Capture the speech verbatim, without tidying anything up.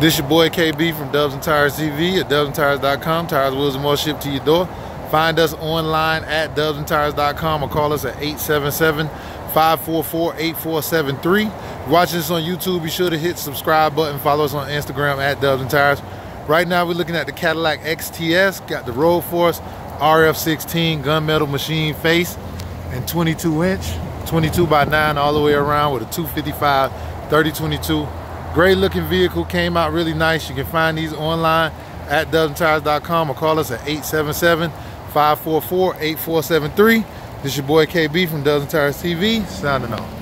This your boy K B from Dubs and Tires T V at Dozen Tires dot com. Tires, wheels, and more shipped to your door. Find us online at Dubs and Tires dot com or call us at eight seven seven, five four four, eight four seven three. Watching this on YouTube, be sure to hit subscribe button. Follow us on Instagram at Dubs and Tires. Right now, we're looking at the Cadillac X T S. Got the Road Force R F sixteen gunmetal machine face and twenty-two inch, twenty-two by nine all the way around with a two fifty-five, thirty twenty-two. Great looking vehicle, came out really nice. You can find these online at Dozen Tires dot com or call us at eight seven seven, five four four, eight four seven three. This is your boy K B from Dozen Tires T V, signing off.